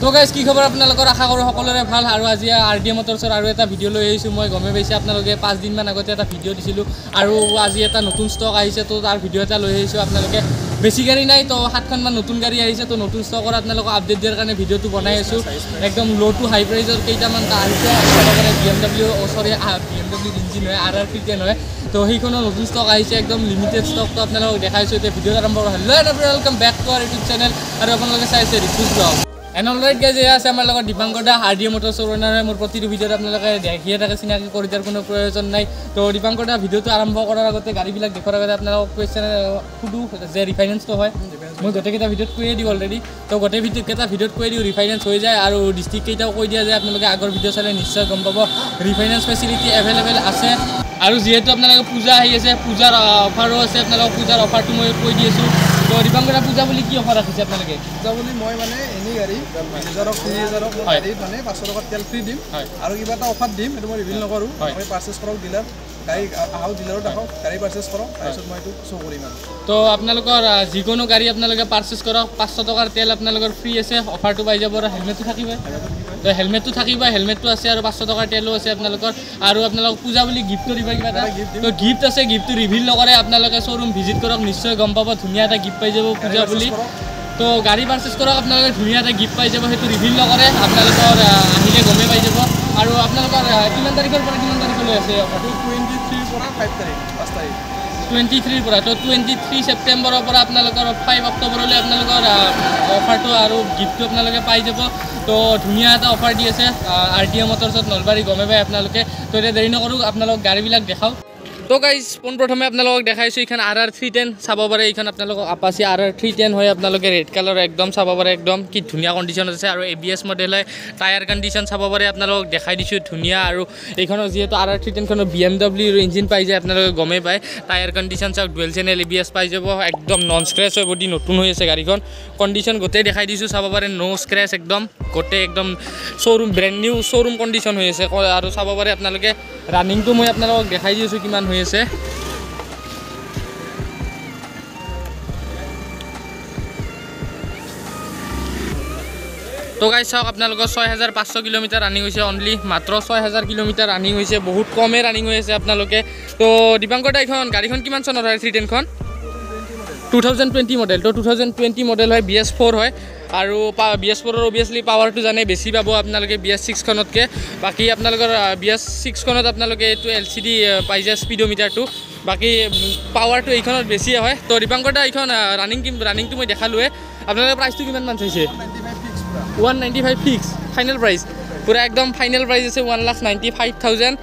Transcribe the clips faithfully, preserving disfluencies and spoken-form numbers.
तो गाइस की खबर अपना लोगों आशा करो সকলোৰে ভাল আৰু আজি आरडी মটৰছৰ আৰু এটা ভিডিও লৈ আহিছো মই গমে পাইছে আপোনালোকে পাঁচ দিন মান আগতে এটা ভিডিও দিছিলো আৰু আজি এটা নতুন ষ্টক আহিছে তো তাৰ ভিডিও এটা লৈ আহিছো আপোনালোকে বেছি গাড়ী নাই তো সাতখন মান নতুন গাড়ী আহিছে তো নতুন ষ্টকৰ আপোনালোকক আপডেট দিয়াৰ কাৰণে ভিডিওটো বনাই আছো একদম লো টু হাই প্ৰাইজৰ কেইটামান আহিছে আপোনালোকে বিএমডব্লিউ সৰি বিএমডব্লিউ ইঞ্জিন হয় আৰআৰ থ্ৰি টেন হয় তো সেইখনৰ নতুন ষ্টক আহিছে একদম লিমিটেড ষ্টক তো আপোনালোকক দেখাইছো এই ভিডিও আৰম্ভ হ'ল hello' and welcome back to our YouTube channel আৰু আপোনালোকে চাইছে ৰিচুজ ব্লগ एंड ऑलराइट गाइस ये आसे आमार Dipankar da RD motors owner मोर प्रतिटो भिडिओ आपनालोके देखिए थाके सिनाकी करि दियार कोनो प्रयोजन नाइ तो दीपांकर दा भिडिओ आरम्भ करार आगते गाड़ीबिलाक देखोर आगते आपनालोक क्वेश्चन खुदू जे रिफाइनेंस तो हय मोर गटेकेटा भिडिओत कोइ दिउ अलरेडी तो गटे भिडिओकेटा भिडिओत कोइ दिउ रिफाइनेंस हो जाय आरो डिस्ट्रिक्ट केटाओ कोइ दिया जाय आपनालोके आगर भिडिओ चाले निश्चय गम पाबो रिफाइनेंस फैसिलिटी अवेलेबल आसे आरो जेहेतु आपनालोके पूजा आइ आसे पूजार अफारो आसे आपनालोके पूजार अफारटो মই कोइ दिएछु तो दीपांकर पूजा बोली कि अफर राखिसे आपनालोके पूजा बोली মই माने एनी गाडी দুই হাজাৰ তিনি হাজাৰ गाडी माने পাঁচশ টকা তেল ফ্ৰি দিম আৰু কিবাটা অফাৰ দিম এটো মই ৰিভিল নকৰো মই পাৰচেজ কৰক ডিলাৰ গাড়ী আও ডিলাৰত ৰাখক গাড়ী পাৰচেজ কৰক তাৰছত মই এটো শো কৰিম তো আপোনালোকৰ যিকোনো গাড়ী আপোনালোকে পাৰচেজ কৰক পাঁচশ টকাৰ তেল আপোনালোকৰ ফ্ৰি আছে অফাৰটো পাই যাব আৰু হেলমেটটো থাকিব তো হেলমেটটো থাকিব হেলমেটটো আছে আৰু পাঁচশ টকাৰ তেলো আছে আপোনালোকৰ আৰু আপোনালোক পূজা বুলি গিফ্ট দিবা কিবাটা তো গিফ্ট আছে গিফ্টটো ৰিভিল নকৰে আপোনালোকে শোৰুম ভিজিট কৰক নিশ্চয় গম পাব ধুনিয়া এটা গিফ্ট পাই যাব পূজা বুলি তো গাড়ী পারচেজ কৰক আপোনালোকে ধুনিয়া এটা গিফ্ট পাই যাব হেতু ৰিভিল নকৰে আপোনালোকৰ আহিলে গমে পাই যাব আৰু আপোনালোকৰ কিমান তাৰিখৰ পৰা কিমান তাৰিখলৈ আছে তেইশ পৰা পাঁচ তাৰিখ পাঁচ তাৰিখ তেইশ পৰা তো তেইশ ছেপ্টেম্বৰৰ পৰা আপোনালোকৰ পাঁচ অক্টোবৰলৈ আপোনালোকৰ অফাৰটো আৰু গিফ্টটো আপোনালোকে পাই যাব তো ধুনিয়া এটা অফাৰ দি আছে আৰডি মটৰছত নলবাৰী গমে পাই আপোনালোকে তো এতিয়া দেৰি নকৰো আপোনালোক গাড়ীবিলাক দেখাও তো গাইজ পোনপ্ৰথমে আপোনালোকক দেখাইছোঁ এইখন আৰআৰ থ্ৰি টেন চাব পাৰে এইখন আপোনালোকক আপাচি আৰআৰ থ্ৰি টেন হয় আপোনালোকে ৰেড কালাৰ একদম চাব পাৰে একদম কি ধুনীয়া কণ্ডিশ্যন আছে আৰু এবিএছ মডেল হয় টায়াৰ কণ্ডিশ্যন চাব পাৰে আপোনালোকক দেখাই দিছোঁ ধুনীয়া আৰু এইখনৰ যিহেতু আৰআৰ থ্ৰি টেনখনৰ বিএমডব্লিউ ইঞ্জিন পাই যায় আপোনালোকে গমেই পায় টায়াৰ কণ্ডিশ্যন চাওক ডুৱেল চেনেল এবিএছ পাই যাব একদম নন স্ক্ৰেচ হৈ বডি নতুন হৈ আছে গাড়ীখন কণ্ডিশ্যন গোটেই দেখাই দিছোঁ চাব পাৰে ন' স্ক্ৰেচ একদম গোটেই একদম showroom brand new showroom condition হৈ আছে আৰু চাব পাৰে আপোনালোকে ৰানিংটো মই আপোনালোকক দেখাই দিছোঁ কিমান হৈ আছে তো গাইজ চাওক আপোনালোকৰ ছয় হাজাৰ পাঁচশ কিলোমিটাৰ ৰানিং হৈছে অনলি মাত্ৰ ছয় হাজাৰ কিলোমিটাৰ ৰানিং হৈছে বহুত কমেই ৰানিং হৈ আছে আপোনালোকে তো দীপাংকৰ দা এইখন গাড়ীখন কিমান চনৰ হয় থ্ৰি টেনখন টু থাউজেণ্ড টুৱেণ্টি মডেল তো টু থাউজেণ্ড টুৱেণ্টি মডেল হয় বি এছ ফ'ৰ হয় আৰু বি এছ ফ'ৰৰ অভিয়াছলি পাৱাৰটো জানে বেছি পাব আপোনালোকে বি এছ ছিক্সখনতকৈ বাকী আপোনালোকৰ বি এছ ছিক্সখনত আপোনালোকে এইটো এল চি ডি পাই যায় স্পীডমিটাৰটো বাকী পাৱাৰটো এইখনত বেছিয়ে হয় তো দীপাংকৰ দা এইখন ৰানিং ৰানিংটো মই দেখালোৱে আপোনালোকে প্ৰাইচটো কিমানমান চাইছে one ninety five fix final price পূৰা একদম ফাইনেল প্ৰাইচ আছে one lakh ninety five thousand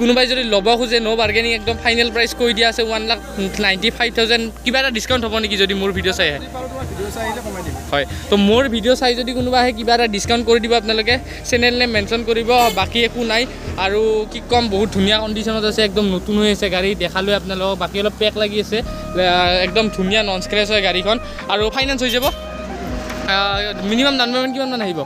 কোনোবাই যদি ল'ব খোজে ন' বাৰ্গেনিং একদম ফাইনেল প্ৰাইচ কৈ দিয়া আছে one lakh ninety five thousand কিবা এটা ডিছকাউণ্ট হ'ব নেকি যদি মোৰ ভিডিঅ' চাই আহে হয় তো মোৰ ভিডিঅ' চাই যদি কোনোবা আহে কিবা এটা ডিছকাউণ্ট কৰি দিব আপোনালোকে চেনেল নেম মেনশ্যন কৰিব বাকী একো নাই আৰু কি ক'ম বহুত ধুনীয়া কণ্ডিশ্যনত আছে একদম নতুন হৈ আছে গাড়ী দেখালৈ আপোনালোকক বাকী অলপ পেক লাগি আছে একদম ধুনীয়া নন স্ক্ৰেচ হয় গাড়ীখন আৰু ফাইনেন্স হৈ যাব মিনিমাম ডাউন পেমেণ্ট কিমানমান আহিব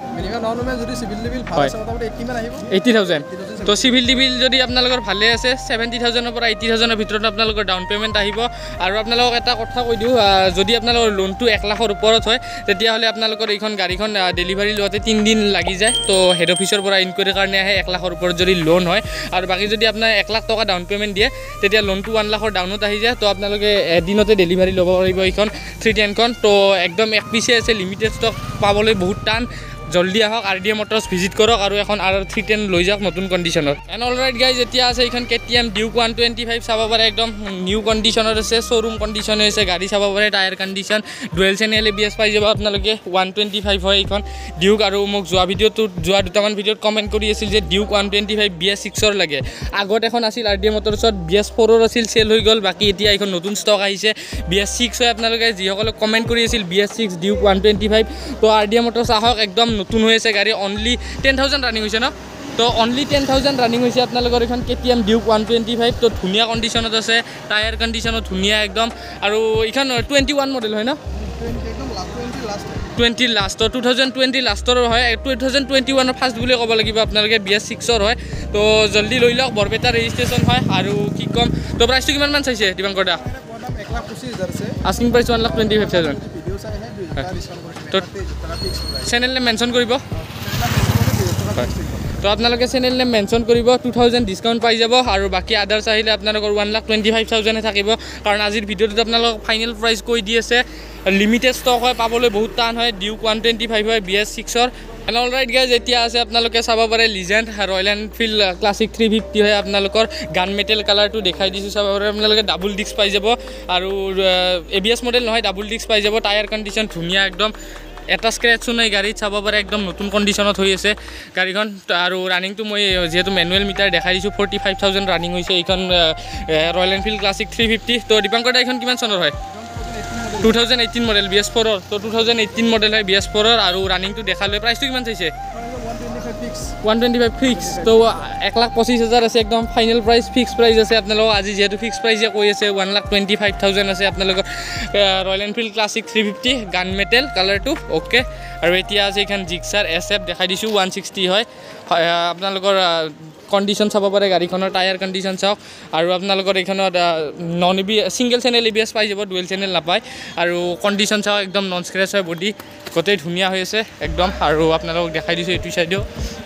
এইটি থাউজেণ্ড তো চিভিল ডিভিল যদি আপোনালোকৰ ভালে আছে সেভেন্টি থাউজেণ্ডৰ পৰা এইটি থাউজেণ্ডৰ ভিতৰত আপোনালোকৰ ডাউন পে'মেণ্ট আহিব আৰু আপোনালোকক এটা কথা কৈ দিওঁ যদি আপোনালোকৰ লোনটো এক লাখৰ ওপৰত হয় তেতিয়াহ'লে আপোনালোকৰ এইখন গাড়ীখন ডেলিভাৰী লোৱাতে তিনিদিন লাগি যায় তো হেড অফিচৰ পৰা ইনকুৱেৰীৰ কাৰণে আহে এক লাখৰ ওপৰত যদি লোন হয় আৰু বাকী যদি আপোনাৰ এক লাখ টকা ডাউন পে'মেণ্ট দিয়ে তেতিয়া লোনটো ওৱান লাখৰ ডাউনত আহি যায় তো আপোনালোকে এদিনতে ডেলিভাৰী ল'ব পাৰিব এইখন থ্ৰী টেনখন তো একদম এক পিছে আছে লিমিটেড ষ্টক পাবলৈ বহুত টান জলদি আহক আরডি মটৰছ ভিজিট কৰক আৰু এখন আৰআৰ থ্ৰি টেন লৈ যাওক নতুন কণ্ডিশ্যনত এণ্ড অলৰাইট গাইজ এতিয়া আছে এইখন KTM Duke one twenty five চাব পাৰে একদম নিউ কণ্ডিশ্যনত আছে শ্ব'ৰুম কণ্ডিশ্যন হৈছে গাড়ী চাব পাৰে tyre condition dual channel ABS পাই যাব আপোনালোকে ওৱান টুৱেণ্টি ফাইভ হয় এইখন ডিউক আৰু মোক যোৱা ভিডিঅ'টোত যোৱা দুটামান ভিডিঅ'ত কমেণ্ট কৰি আছিল যে Duke one twenty five B S ছিক্সৰ লাগে আগত এখন আছিল আৰডি মটৰছত বি এছ ফ'ৰৰ আছিল চেল হৈ গ'ল বাকী এতিয়া এইখন নতুন ষ্টক আহিছে বি এছ ছিক্স হয় আপোনালোকে যিসকলে কমেণ্ট কৰি আছিল B S six Duke one twenty five তো আৰডি মটৰছ আহক একদম নতুন হৈ আছে গাড়ী অনলি টেন থাউজেণ্ড ৰানিং হৈছে ন তো অনলি টেন থাউজেণ্ড ৰানিং হৈছে আপোনালোকৰ এইখন KTM Duke one twenty five তো ধুনীয়া কণ্ডিশ্যনত আছে টায়াৰ কণ্ডিশ্যনত ধুনীয়া একদম আৰু এইখন টুৱেণ্টি ওৱান মডেল হয় ন twenty last two thousand twenty লাষ্টৰ হয় টু থাউজেণ্ড টুৱেণ্টি ওৱানৰ ফাৰ্ষ্ট বুলি ক'ব লাগিব আপোনালোকে বি এছ ছিক্সৰ হয় তো জলদি লৈ লওক বৰপেটা ৰেজিষ্ট্ৰেশ্যন হয় আৰু কি ক'ম তো প্ৰাইচটো কিমানমান চাইছে Dipankar da asking price one lakh twenty five thousand तो चैनल ने मेंशन करिबो तो आपन लोग चैनल ने मेंशन करिबो two thousand डिस्काउंट पाइ जाबो और बाकी अदर्स आइले आपन लोग one lakh twenty-five thousand থাকিবो कारण আজিৰ ভিডিওতে आपन लोग फाइनल प्राइस কই দি আছে লিমিটেড স্টক হয় পাবলৈ বহুত টান হয় ডিউক one twenty-five হয় B S six or and all right guys এতিয়া আছে আপোনালোকে চাবা পাৰে legend Royal Enfield Classic three fifty হয় আপোনালোকৰ গান মেটেল কালাৰটো দেখাই দিছো চাবা পাৰে আপোনালোকে ডাবল ডিস্ক পাই যাব আৰু এবিএস মডেল নহয় ডাবল ডিস্ক পাই যাব টায়াৰ কন্ডিশন ধুনিয়া একদম এটা স্ক্ৰ্যাচও নাই গাড়ী চাবা পাৰে একদম নতুন কন্ডিশনত হৈ আছে গাড়ীখন আৰু ৰানিংটো মই যেহেতু ম্যানুয়াল মিটাৰ দেখাই দিছো forty-five thousand ৰানিং হৈছে এইখন Royal Enfield Classic three fifty তো দীপাঙ্কৰ এইখন কিমান চনৰ হয় two thousand eighteen model B S four or so two thousand eighteen model hai B S four or aru running to dekha le price to kiman chaise one twenty-five fix to one lakh twenty-five thousand ase ekdom final price fix price ase apnalo aji jetu fix price e koi ase one lakh twenty-five thousand ase apnalo Royal Enfield Classic three fifty gun metal color to okay aru etia ase ekhan Gixxer S F dekhai disu one sixty hoy apnalokor condition চাব পাৰে গাড়ীখনৰ tyre condition চাওক আৰু আপোনালোকৰ এইখনত non EB single channel EBS পাই যাব dual channel নাপায় আৰু কন্ডিশন চাওক একদম নন স্ক্ৰ্যাচ হয় বডি কতই ধুনিয়া হৈ আছে একদম আৰু আপোনালোক দেখাই দিছো এইটো সাইডও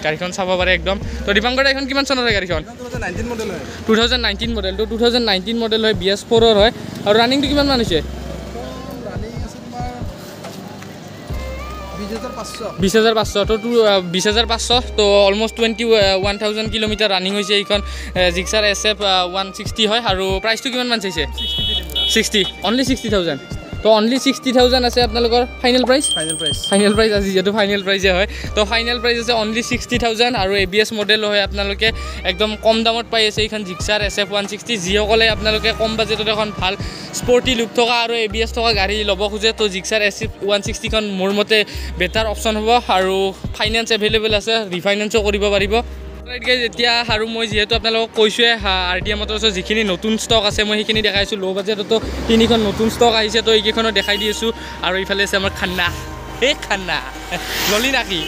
গাড়ীখন চাব পাৰে একদম তো দীপাঙ্কৰ এইখন কিমান চনৰ গাড়ীখন two thousand nineteen মডেল হয় two thousand nineteen মডেল তো two thousand nineteen মডেল হয় B S four ৰ হয় আৰু ৰানিংটো কিমান মান হৈছে twenty thousand five hundred तो twenty thousand five hundred तो almost twenty-one thousand kilometre running হৈছে এইখন Gixxer S F one sixty হয় আৰু প্ৰাইসটো কিমান মান চাইছে sixty only sixty thousand তো only sixty thousand আছে আপোনালোকৰ final price final price final price আজি যেটো ফাইনাল প্ৰাইস হয় তো ফাইনাল প্ৰাইস আছে only sixty thousand আৰু A B S মডেল হয় আপোনালোকে একদম কম দামত পাই আছে এইখন Gixxer S F one sixty Jio কলে আপোনালোকে কম বাজেটত এখন ভাল স্পৰ্টি লুক থকা আৰু A B S থকা গাড়ী লব খুজে তো Gixxer S F one sixty খন মোৰ মতে বেটাৰ অপচন হ'ব আৰু ফাইনান্স এভেইলেবল আছে ৰিফাইনান্সও কৰিব পাৰিব राइट गाइस এতিয়া আৰু মই যেহেতু আপোনালোক কৈছোৱে R D Motorsৰ যিখিনি নতুন স্টক আছে মই সেইখিনি দেখাইছো লো বাজেটতো তিনিখন নতুন স্টক আহিছে তো এইকেখনো দেখাই দিয়েছো আৰু ইফালে আছে আমাৰ খান্না এ খান্না ললি নাকি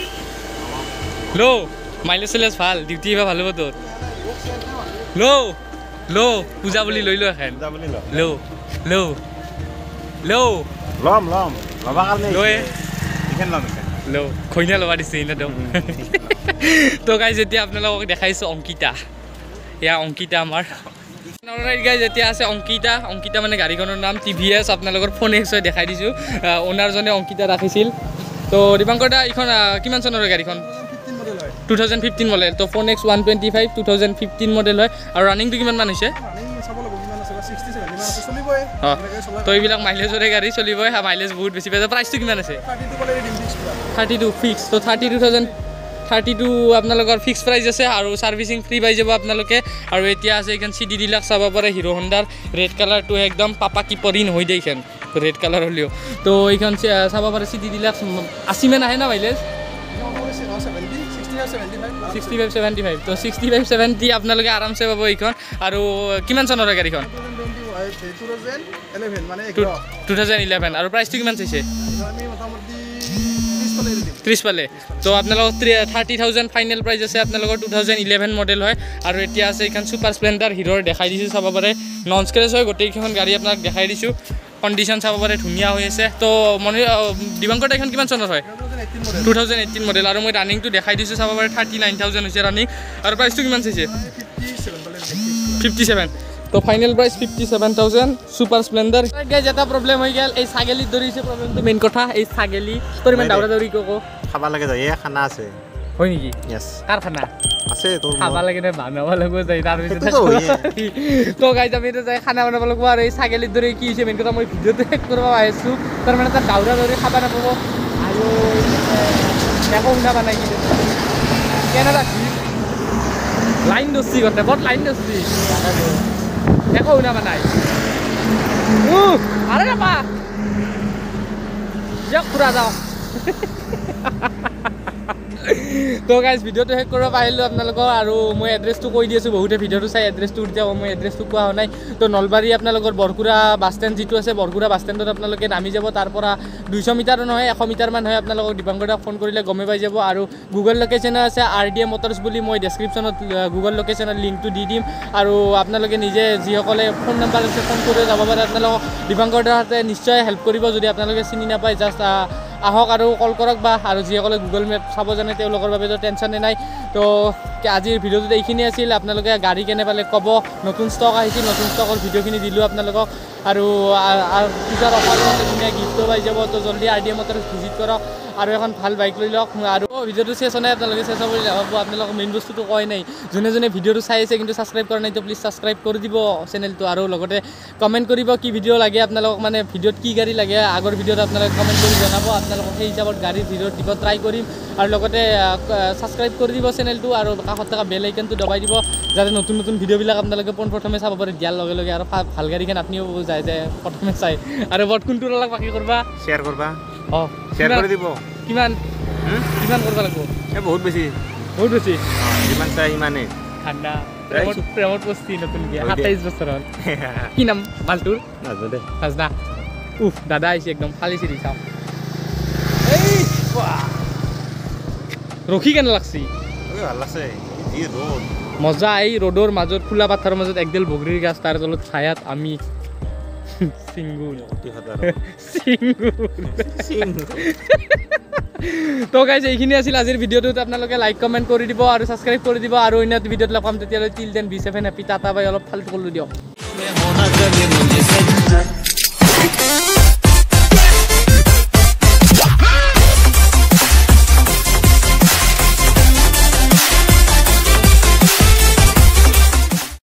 লো মাইলেজ লেস ভাল ডিউটি ভাল হ'ব তোৰ লো লো পূজা বুলি লৈ লো এখন পূজা বুলি লো লো লো লম লম লবা কাৰণে লৈ এখন লম লো কইনা লবা দিছে ইনা দম तो गाइस এতিয়া আপোনালোকক দেখাইছো অংকিতা ইয়া অংকিতা আমাৰ অলৰাইট गाइस এতিয়া আছে অংকিতা অংকিতা মানে গাড়ীখনৰ নাম টিভিএস আপোনালোকৰ ফোন এক্স হয় দেখাই দিছো ওনাৰ জনে অংকিতা ৰাখিছিল তো দীপাঙ্কৰদা ইখন কিমান চনৰ গাড়ীখন two thousand fifteen মডেল তো phone X one twenty-five two thousand fifteen model হয় আৰু ৰানিংটো কিমান মান হৈছে तो ये माइलेज गाड़ी चलो हाँ माइलेज बहुत बेसि पाई प्राइस thirty-two फिक्स तो thirty-two thousand thirty-two आपन फिक्स प्राइस और सर्विसिंग फ्री पाई जान सी डी डिलक्स चाब पे हिरो होंडार रेड कलर तो एकदम पापा की परिन हो दे रेड कलर हलो तो यह चाब पे सी डी डिलक्स अस्सी में ना माइलेज sixty-five seventy-five तो sixty-five seventy आपन आराम से पा यह और कितना सनर गाड़ी two thousand eleven और प्राइस कितना thirty पाले तो आपन thirty thousand फाइनल प्राइस আছে आपन two thousand eleven मॉडल है और এতিয়া আছে এইখান সুপার স্প্লেন্ডার হিরো দেখাই দিছো চাবা পারে নন স্ক্র্যাচ হয় গটেইখন গাড়ি আপনাক দেখাই দিছো কন্ডিশন চাবা পারে ধুনিয়া হৈ আছে তো মনি দিবাঙ্কটা এখন কিমান চনৰ হয় two thousand eighteen মডেল আৰু মই ৰানিংটো দেখাই দিছো চাবা পাৰে thirty-nine thousand হৈছে ৰানিং আৰু প্ৰাইসটো কিমান হৈছে fifty-seven तो final price fifty-seven thousand super Splendor guys এটা प्रॉब्लम হৈ গেল এই ছাগেলি দৰিছে प्रॉब्लम তো মেইন কথা এই ছাগেলি তোৰ মেন দাউৰা দৰি কো খাবা লাগে যায় এই খানা আছে হয় নেকি यस কাৰ খানা আছে তোৰ খাবা লাগে না বানাব লাগিব যায় তাৰ পিছত তো गाइस আমি তো যায় খানা বানাব লাগিব আৰু এই ছাগেলি দৰি কি হৈছে মেইন কথা মই ভিডিওতে চেক কৰিব আহিছো তাৰ মানে তাৰ দাউৰা দৰি খাবা না পাব আৰু একো না বানাই কি কেনেডা লাইন দছি গতে বহুত লাইন দছি देखो उना बनाई ओ अरे बाबा जब पूरा जाओ तो गाइस वीडियो तो हेक करबा पाइलो आपनलको आरो मो एड्रेस तो कहि दिसु बहुते वीडियो तो साइ एड्रेस तो दिया मो एड्रेस तो कोआ होनाय तो नलबारी आपनलकोर बरकुरा बस स्टैंड जितु আছে बरकुरा बस स्टैंडत आपनलके नामी जाबो तारपरा दुइश मिटार नय एक मिटार मान होय आपनलको दिबांगडा फोन करिले गमे पाइ जाबो आरो गुगल लोकेशन আছে आरडी मोटर्स बुली मो डिस्क्रिप्शनत गुगल लोकेशनर लिंक तो दि दिम आरो आपनलके निजे जिहकले फोन नम्बर से फोन करे जाबो पारे आपनलको दिबांगडा हाते निश्चय हेल्प करिबो जदि आपनलके सिनि ना पाइ जस्ट आहक आरो कल करक बा आरो जिहकले गुगल मेप साबो जाने ते लोकर বাবে टेंशन नहीं तो আজিৰ ভিডিওটো এইখিনি আছিল আপোনালোকে গাড়ী কেনে পালে কব নতুন স্টক আহিছিল নতুন স্টকৰ ভিডিওখিনি দিলো আপোনালোকক আৰু পিছৰ অফাৰতে ধুনীয়া গিফ্ট পাই যাব তো জলদি আৰডি মটৰছ ভিজিট কৰক আৰু এখন ভাল বাইক লৈ লওক আৰু ভিডিওটো শেষ হলে আপোনালোকে শেষ হ'ব আপোনালোকক মেইন বস্তুটো কয় নাই যোনে যোনে ভিডিওটো চাই আছে কিন্তু সাবস্ক্রাইব কৰা নাই তো প্লিজ সাবস্ক্ৰাইব কৰি দিব চেনেলটো আৰু লগতে কমেন্ট কৰিব কি ভিডিও লাগে আপোনালোকক মানে ভিডিওত কি গাড়ী লাগে আগৰ ভিডিওত আপোনালোকে কমেন্ট কৰি জনাব আপোনালোকক সেই হিচাপত গাড়ী ভিডিও দিব ট্ৰাই কৰিম আৰু লগতে সাবস্ক্ৰাইব কৰি দিব চেনেলটো আৰু কাখতকা বেল আইকনটো দবাই দিব যাতে নতুন নতুন ভিডিও বিলাক আপোনালোকে পোন প্ৰথমে চাব পাৰে দিয়াৰ লগে লগে আৰু ভাল গাড়ীখন আপুনিও যায় যায় প্ৰথমে চাই আৰু বট কোনটো লাগ বাকি কৰবা শেয়াৰ কৰবা অ শেয়াৰ কৰি দিব কিমান কিমান কৰবা লাগব এ বহুত বেছি বহুত বেছি কিমান চাই ইমানে খানা প্ৰেমত প্ৰেমত বস্তি নতুন কি সাতাইশ বছৰ কি নাম বালটুৰ নাজনা দে নাজনা উফ দাদা আইছে একদম খালি চিৰি চাও এই ৰখি কেন লাগছি আলাসে এই ৰোড মজা এই ৰোডৰ মাজত ফুলা পাথৰৰ মাজত একদল বগৰীৰ গাছ তাৰ তলত ছায়াত আমি সিঙ্গুল সিঙ্গুল তো গাইজ এইখিনি আছিল আজিৰ ভিডিওটোত আপোনালোকে লাইক কমেন্ট কৰি দিব আৰু সাবস্ক্ৰাইব কৰি দিব আৰু অন্য ভিডিওত লগ পাম তেতিয়ালৈ টিল দেন বি সাত হেপি টাটা বাই অলপ ফালতু কৰি দিও